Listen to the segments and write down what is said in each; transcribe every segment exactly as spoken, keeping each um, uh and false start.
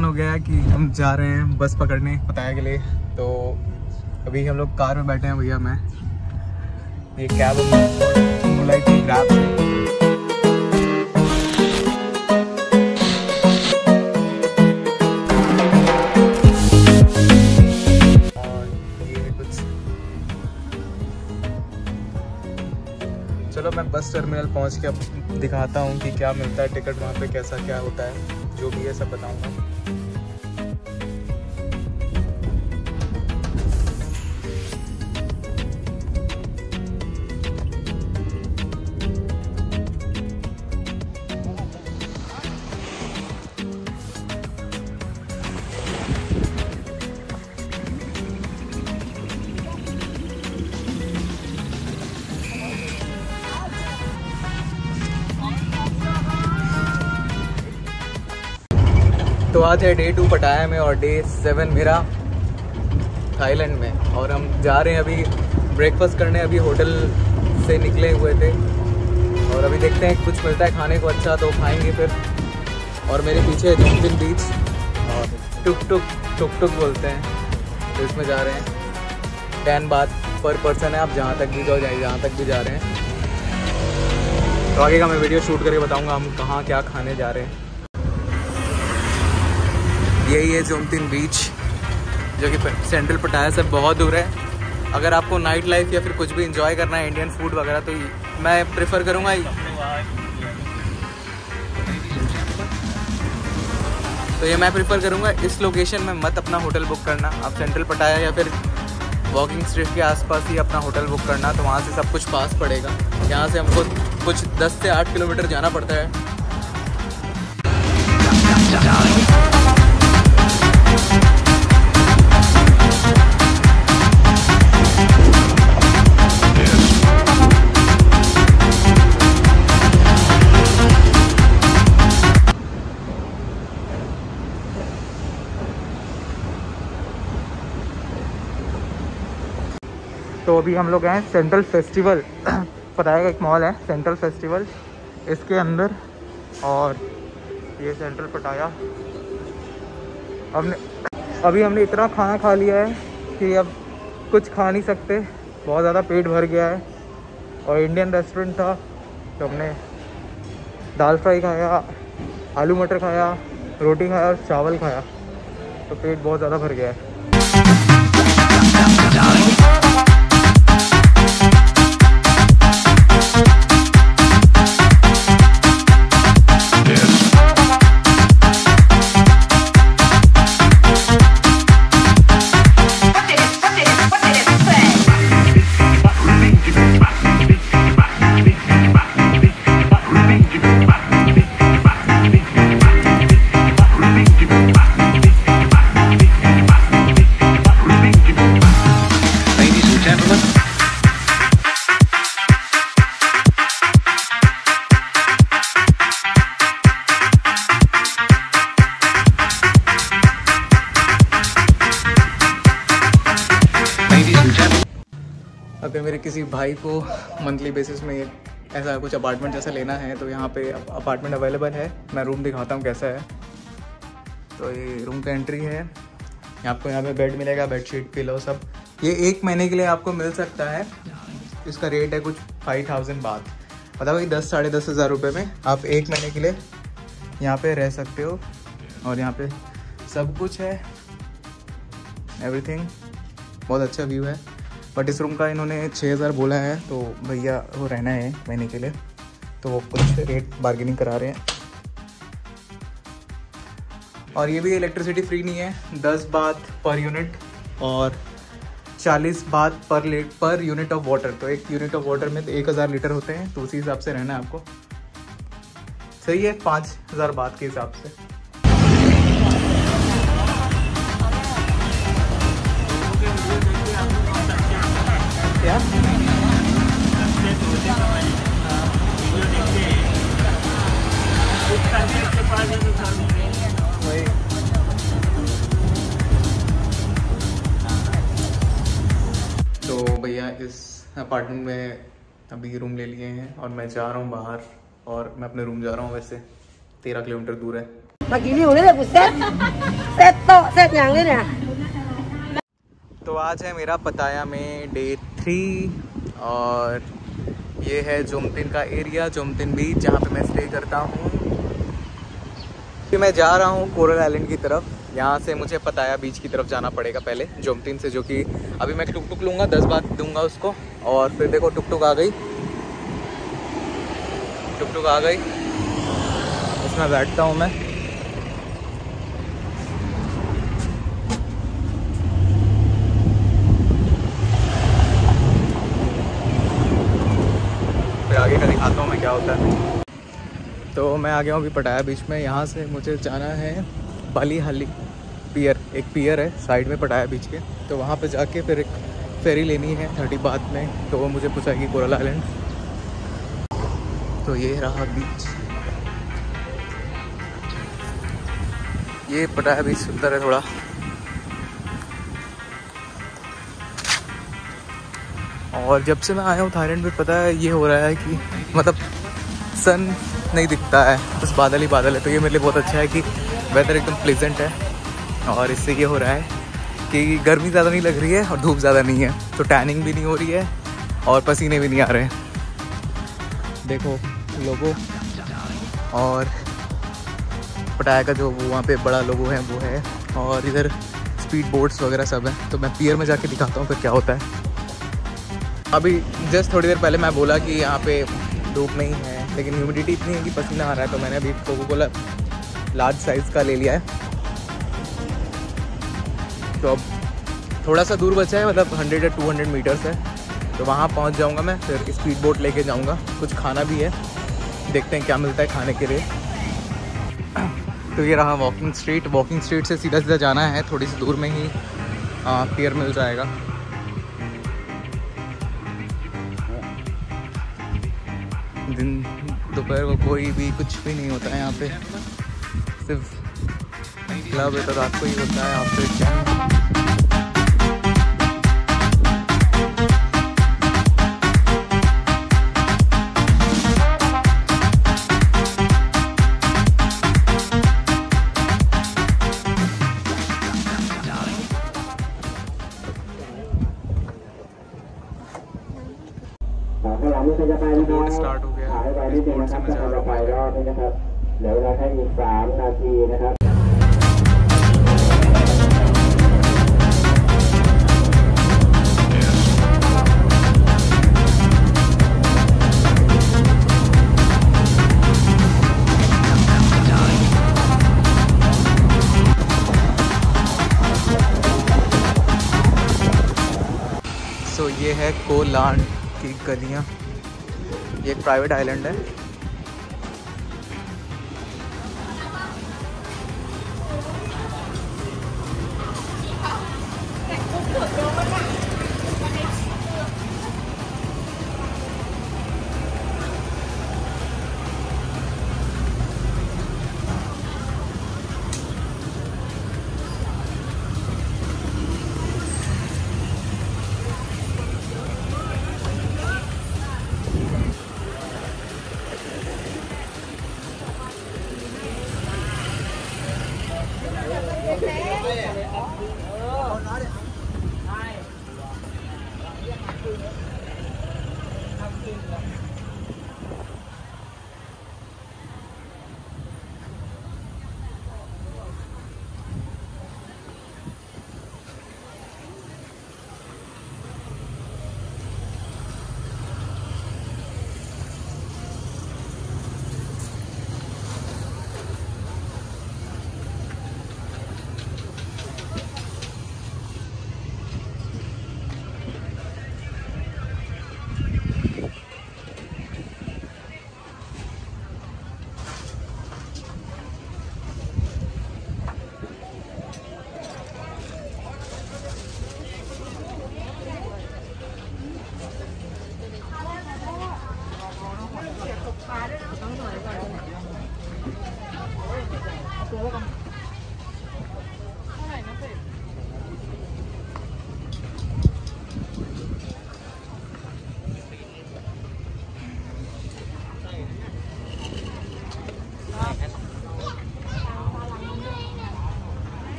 Plan हो गया है कि हम जा रहे हैं बस पकड़ने पताया के लिए। तो अभी हम लोग कार में बैठे हैं भैया मैं, ये कैब बुलाई थी ग्रैब से। चलो मैं बस टर्मिनल पहुंच के अब दिखाता हूं कि क्या मिलता है, टिकट वहां पे कैसा क्या होता है, जो भी है सब बताऊंगा। तो आज है डे टू पटाया में और डे सेवन मेरा थाईलैंड में, और हम जा रहे हैं अभी ब्रेकफास्ट करने। अभी होटल से निकले हुए थे और अभी देखते हैं कुछ मिलता है खाने को अच्छा तो खाएंगे फिर। और मेरे पीछे जोमतिन बीच और टुक टुक टुक टुक बोलते हैं, तो इसमें जा रहे हैं। टेन बात पर पर्सन है, आप जहाँ तक भी जाओ जाइए, जहाँ तक भी जा रहे हैं। तो आगे का मैं वीडियो शूट करके बताऊँगा हम कहाँ क्या खाने जा रहे हैं। यही है जोमतिन बीच, जो कि सेंट्रल पटाया से बहुत दूर है। अगर आपको नाइट लाइफ या फिर कुछ भी इंजॉय करना है, इंडियन फूड वगैरह, तो मैं प्रेफर करूँगा। तो ये मैं प्रेफर करूँगा इस लोकेशन में मत अपना होटल बुक करना। आप सेंट्रल पटाया या फिर वॉकिंग स्ट्रीट के आसपास ही अपना होटल बुक करना, तो वहाँ से सब कुछ पास पड़ेगा। यहाँ से हमको कुछ दस से आठ किलोमीटर जाना पड़ता है। तो अभी हम लोग हैं सेंट्रल फेस्टिवल पताया का, एक मॉल है सेंट्रल फेस्टिवल, इसके अंदर। और ये सेंट्रल पताया, हमने अभी हमने इतना खाना खा लिया है कि अब कुछ खा नहीं सकते, बहुत ज़्यादा पेट भर गया है। और इंडियन रेस्टोरेंट था तो हमने दाल फ्राई खाया, आलू मटर खाया, रोटी खाया और चावल खाया, तो पेट बहुत ज़्यादा भर गया है। अगर मेरे किसी भाई को मंथली बेसिस में ऐसा कुछ अपार्टमेंट जैसा लेना है तो यहाँ पे अपार्टमेंट अवेलेबल है। मैं रूम दिखाता हूँ कैसा है। तो ये रूम का एंट्री है, आपको यहाँ पे बेड मिलेगा, बेडशीट पिलो सब। ये एक महीने के लिए आपको मिल सकता है। इसका रेट है कुछ फाइव थाउजेंड बात, मतलब कि दस साढ़े दस हज़ार रुपये में आप एक महीने के लिए यहाँ पे रह सकते हो। और यहाँ पे सब कुछ है, एवरीथिंग, बहुत अच्छा व्यू है। बट इस रूम का इन्होंने छः हज़ार बोला है, तो भैया वो रहना है महीने के लिए, तो वो कुछ रेट बार्गेनिंग करा रहे हैं। और ये भी इलेक्ट्रिसिटी फ्री नहीं है, दस बात पर यूनिट और चालीस बात पर late per unit of water. तो एक यूनिट ऑफ वाटर में तो एक हज़ार लीटर होते हैं, तो उसी हिसाब से रहना है आपको। सही है, पाँच हज़ार बात के हिसाब से। क्या तो भैया इस अपार्टमेंट में अभी रूम ले लिए हैं और मैं जा रहा हूँ बाहर, और मैं अपने रूम जा रहा हूँ। वैसे तेरह किलोमीटर दूर है। तो आज है मेरा पताया में डे थ्री और ये है जोमतिन का एरिया, जोमतिन बीच जहाँ पे मैं स्टे करता हूँ। कि मैं जा रहा हूँ कोरल आइलैंड की तरफ, यहाँ से मुझे पताया बीच की तरफ जाना पड़ेगा पहले जोमतिन से, जो कि अभी मैं टुक टुक लूँगा, दस बार दूंगा उसको। और फिर देखो टुक टुक आ गई, टुक टुक आ गई, उसमें बैठता हूँ मैं। फिर आगे का दिखाता हूँ मैं क्या होता है। तो मैं आ गया हूँ अभी पटाया बीच में। यहाँ से मुझे जाना है बाली हाई पियर, एक पियर है साइड में पटाया बीच के, तो वहाँ पे जाके फिर एक फेरी लेनी है थर्टी बाद में, तो वो मुझे पूछाएगी कोरल आइलैंड। तो ये रहा बीच, ये पटाया बीच सुंदर है थोड़ा। और जब से मैं आया हूँ थाईलैंड में पता है ये हो रहा है कि मतलब सन नहीं दिखता है, बस बादल ही बादल है, तो ये मेरे लिए बहुत अच्छा है कि वेदर एकदम प्लेजेंट है। और इससे ये हो रहा है कि गर्मी ज़्यादा नहीं लग रही है और धूप ज़्यादा नहीं है, तो टैनिंग भी नहीं हो रही है और पसीने भी नहीं आ रहे हैं। देखो लोगो, और पटाया का जो वहाँ पे बड़ा लोगो है वो है, और इधर स्पीड बोट्स वगैरह सब है। तो मैं पियर में जाके दिखाता हूँ फिर क्या होता है। अभी जस्ट थोड़ी देर पहले मैं बोला कि यहाँ पे धूप नहीं है, लेकिन ह्यूमिडिटी इतनी है कि पसीना आ रहा है, तो मैंने अभी कोको कोला लार्ज साइज़ का ले लिया है। तो अब थोड़ा सा दूर बचा है, मतलब हंड्रेड या टू हंड्रेड मीटर्स है, तो वहाँ पहुँच जाऊँगा मैं। फिर स्पीड बोट लेके जाऊँगा, कुछ खाना भी है, देखते हैं क्या मिलता है खाने के लिए। तो ये रहा वॉकिंग स्ट्रीट, वॉकिंग स्ट्रीट से सीधा सीधा जाना है, थोड़ी सी दूर में ही पियर मिल जाएगा। दिन दोपहर को कोई भी कुछ भी नहीं होता है यहाँ पे, सिर्फ क्लब है, तो रात को ही होता है। आप बोर्ड स्टार्ट हो गया, इस बोर्ड से मैं जा रहा हूँ। सो so, ये है कोह लार्न की गलियाँ, ये एक प्राइवेट आइलैंड है।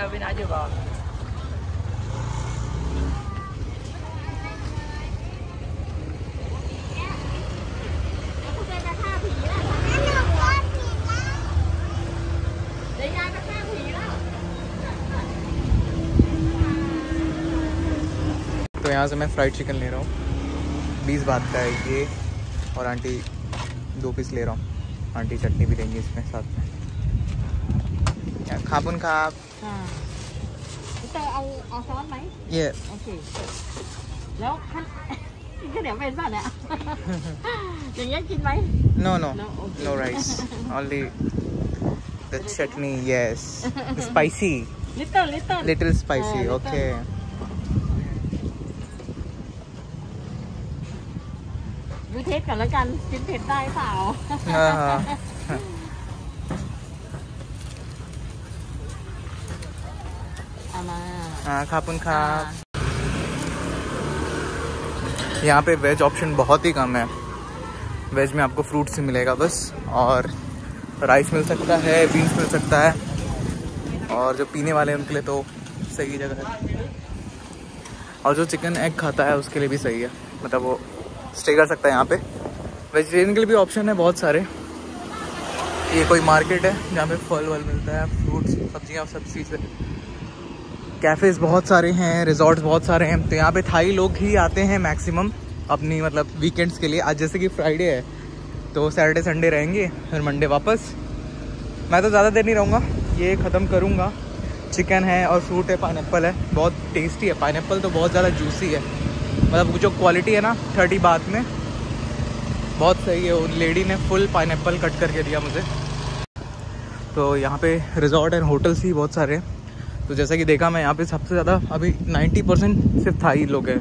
that would be not too bad. तो यहाँ से मैं फ्राइड चिकन ले रहा हूँ, बीस बात का है ये, और आंटी दो पीस ले रहा हूँ, आंटी चटनी भी देंगी इसमें साथ में। खापुन खाप ये no no no rice only the chutney yes spicy little little little spicy okay यहाँ पे वेज ऑप्शन बहुत ही कम है। वेज में आपको फ्रूट्स ही मिलेगा बस, और राइस मिल सकता है, बीन्स मिल सकता है, और जो पीने वाले हैं उनके लिए तो सही जगह है, और जो चिकन एग खाता है उसके लिए भी सही है, मतलब वो स्टे कर सकता है यहाँ पे। वेजिटेरियन के लिए भी ऑप्शन है बहुत सारे। ये कोई मार्केट है जहाँ पे फल वल मिलता है, फ्रूट्स सब्जियाँ सब चीज़ें, कैफ़ेज़ बहुत सारे हैं, रिजॉर्ट्स बहुत सारे हैं। तो यहाँ पे थाई लोग ही आते हैं मैक्सिमम अपनी मतलब वीकेंड्स के लिए। आज जैसे कि फ्राइडे है तो सैटरडे संडे रहेंगे, फिर मंडे वापस। मैं तो ज़्यादा देर नहीं रहूँगा, ये ख़त्म करूँगा। चिकन है और फ्रूट है, पाइनएप्पल है, बहुत टेस्टी है। पाइनएप्पल तो बहुत ज़्यादा जूसी है, मतलब जो क्वालिटी है ना थर्टी बात में बहुत सही है। उन लेडी ने फुल पाइनएप्पल कट करके दिया मुझे। तो यहाँ पे रिजॉर्ट एंड होटल्स ही बहुत सारे हैं। तो जैसा कि देखा मैं यहाँ पे सबसे ज़्यादा अभी नब्बे परसेंट सिर्फ थाई लोग हैं,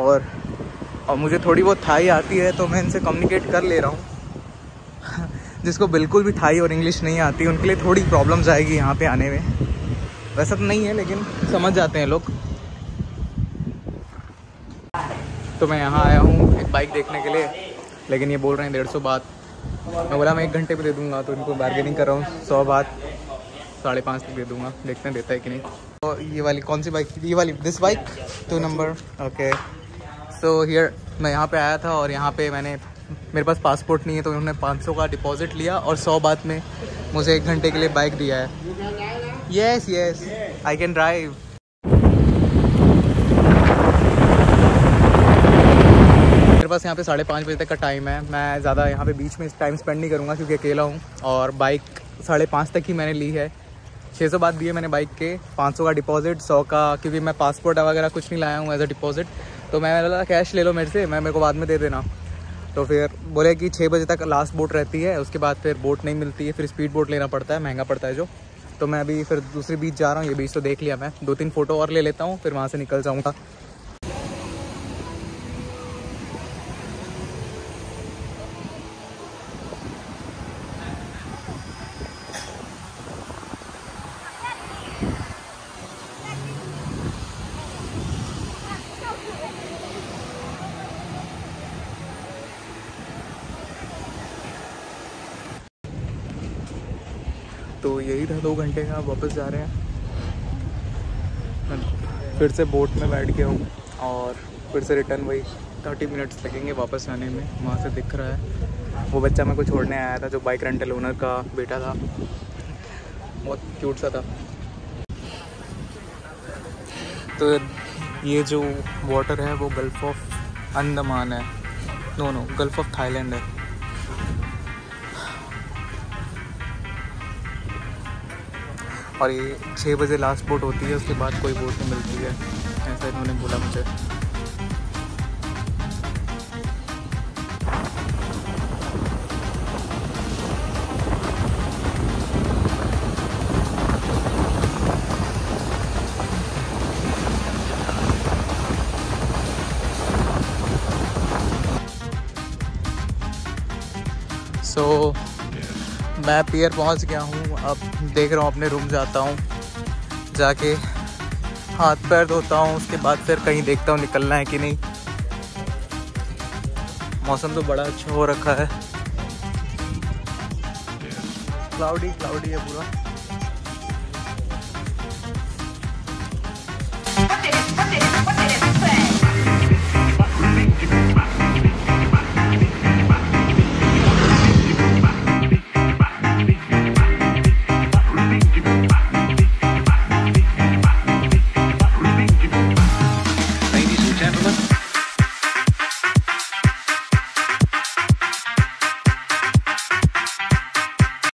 और और मुझे थोड़ी बहुत थाई आती है तो मैं इनसे कम्युनिकेट कर ले रहा हूँ। जिसको बिल्कुल भी थाई और इंग्लिश नहीं आती उनके लिए थोड़ी प्रॉब्लम्स आएगी यहाँ पर आने में, वैसा तो नहीं है लेकिन समझ जाते हैं लोग। तो मैं यहाँ आया हूँ एक बाइक देखने के लिए, लेकिन ये बोल रहे हैं डेढ़ सौ बात। मैं बोला मैं एक घंटे पे दे दूँगा, तो इनको बार्गेनिंग कर रहा हूँ, सौ बात साढ़े पाँच तक दे दूँगा, देखते हैं देता है कि नहीं। तो ये वाली कौन सी बाइक, ये वाली this bike two number okay. So here मैं यहाँ पे आया था, और यहाँ पे मैंने मेरे पास पासपोर्ट नहीं है तो उन्होंने पाँच सौ का डिपॉजिट लिया और सौ बात में मुझे एक घंटे के लिए बाइक दिया है। Yes yes I can drive. बस यहाँ पे साढ़े पाँच बजे तक का टाइम है। मैं ज़्यादा यहाँ पे बीच में टाइम स्पेंड नहीं करूँगा क्योंकि अकेला हूँ, और बाइक साढ़े पाँच तक ही मैंने ली है। छः सौ बात दिए मैंने बाइक के, पाँच सौ का डिपॉजिट, सौ का, क्योंकि मैं पासपोर्ट वगैरह कुछ नहीं लाया हूँ एज अ डिपॉजिट। तो मैं बोला कैश ले लो मेरे से, मैं मेरे को बाद में दे देना। तो फिर बोले कि छः बजे तक लास्ट बोट रहती है, उसके बाद फिर बोट नहीं मिलती है, फिर स्पीड बोट लेना पड़ता है, महंगा पड़ता है जो। तो मैं अभी फिर दूसरे बीच जा रहा हूँ, ये बीच तो देख लिया मैं, दो तीन फ़ोटो और ले लेता हूँ, फिर वहाँ से निकल जाऊँगा। तो यही था दो घंटे का, वापस जा रहे हैं। फिर से बोट में बैठ गया हूँ, और फिर से रिटर्न वही थर्टी मिनट्स लगेंगे वापस आने में। वहाँ से दिख रहा है वो बच्चा मेरे को छोड़ने आया था, जो बाइक रेंटल ओनर का बेटा था, बहुत क्यूट सा था। तो ये जो वाटर है वो गल्फ ऑफ अंडमान है, no no gulf of Thailand है। और ये छः बजे लास्ट बोट होती है, उसके बाद कोई बोट नहीं मिलती है, ऐसा इन्होंने बोला मुझे। सो so, मैं पियर पहुंच गया हूं, अब देख रहा हूं अपने रूम जाता हूं, जाके हाथ पैर धोता हूं, उसके बाद फिर कहीं देखता हूं निकलना है कि नहीं। मौसम तो बड़ा अच्छा हो रखा है, क्लाउडी क्लाउडी है पूरा।